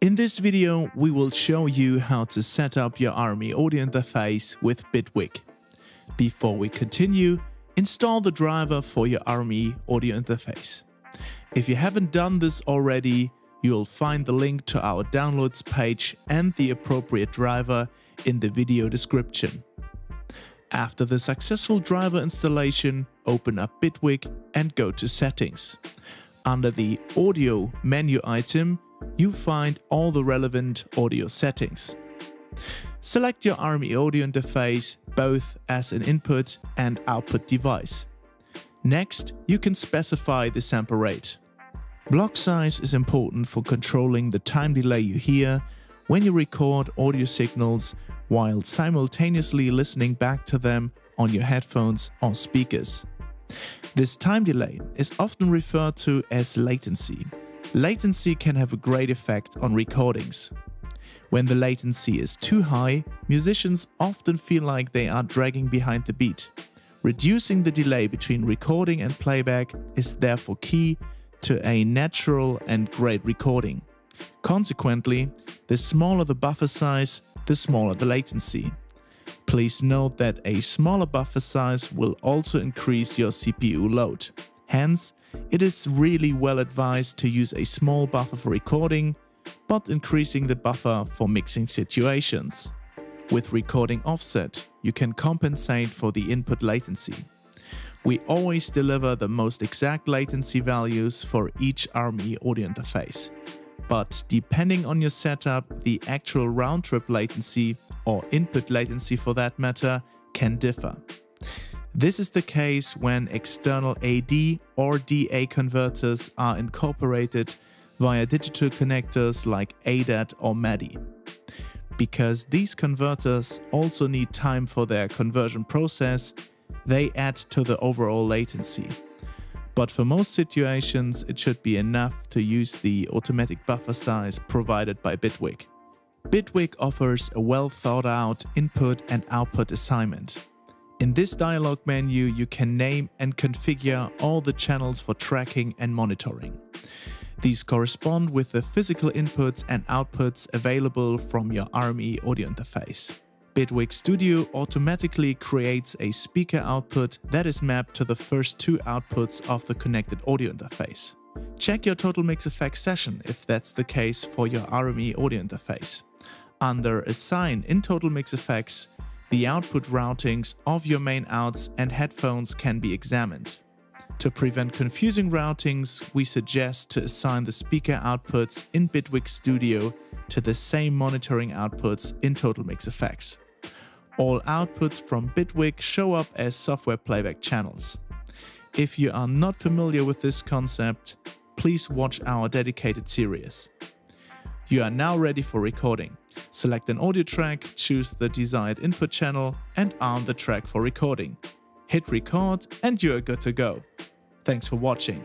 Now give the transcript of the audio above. In this video, we will show you how to set up your RME audio interface with Bitwig. Before we continue, install the driver for your RME audio interface. If you haven't done this already, you'll find the link to our downloads page and the appropriate driver in the video description. After the successful driver installation, open up Bitwig and go to Settings. Under the Audio menu item, you find all the relevant audio settings. Select your RME audio interface both as an input and output device. Next, you can specify the sample rate. Block size is important for controlling the time delay you hear when you record audio signals while simultaneously listening back to them on your headphones or speakers. This time delay is often referred to as latency. Latency can have a great effect on recordings. When the latency is too high, musicians often feel like they are dragging behind the beat. Reducing the delay between recording and playback is therefore key to a natural and great recording. Consequently, the smaller the buffer size, the smaller the latency. Please note that a smaller buffer size will also increase your CPU load. Hence, it is really well advised to use a small buffer for recording, but increasing the buffer for mixing situations. With recording offset, you can compensate for the input latency. We always deliver the most exact latency values for each RME audio interface. But depending on your setup, the actual round-trip latency, or input latency for that matter, can differ. This is the case when external AD or DA converters are incorporated via digital connectors like ADAT or MADI. Because these converters also need time for their conversion process, they add to the overall latency. But for most situations, it should be enough to use the automatic buffer size provided by Bitwig. Bitwig offers a well-thought-out input and output assignment. In this dialog menu, you can name and configure all the channels for tracking and monitoring. These correspond with the physical inputs and outputs available from your RME audio interface. Bitwig Studio automatically creates a speaker output that is mapped to the first two outputs of the connected audio interface. Check your TotalMix FX session if that's the case for your RME audio interface. Under Assign in TotalMix FX, the output routings of your main outs and headphones can be examined. To prevent confusing routings, we suggest to assign the speaker outputs in Bitwig Studio to the same monitoring outputs in TotalMix FX. All outputs from Bitwig show up as software playback channels. If you are not familiar with this concept, please watch our dedicated series. You are now ready for recording. Select an audio track, choose the desired input channel, and arm the track for recording. Hit record, and you are good to go. Thanks for watching.